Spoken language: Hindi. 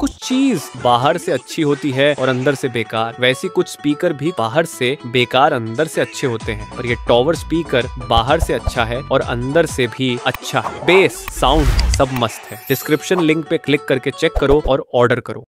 कुछ चीज बाहर से अच्छी होती है और अंदर से बेकार, वैसे कुछ स्पीकर भी बाहर से बेकार अंदर से अच्छे होते हैं। पर ये टॉवर स्पीकर बाहर से अच्छा है और अंदर से भी अच्छा है। बेस, साउंड सब मस्त है। डिस्क्रिप्शन लिंक पे क्लिक करके चेक करो और ऑर्डर करो।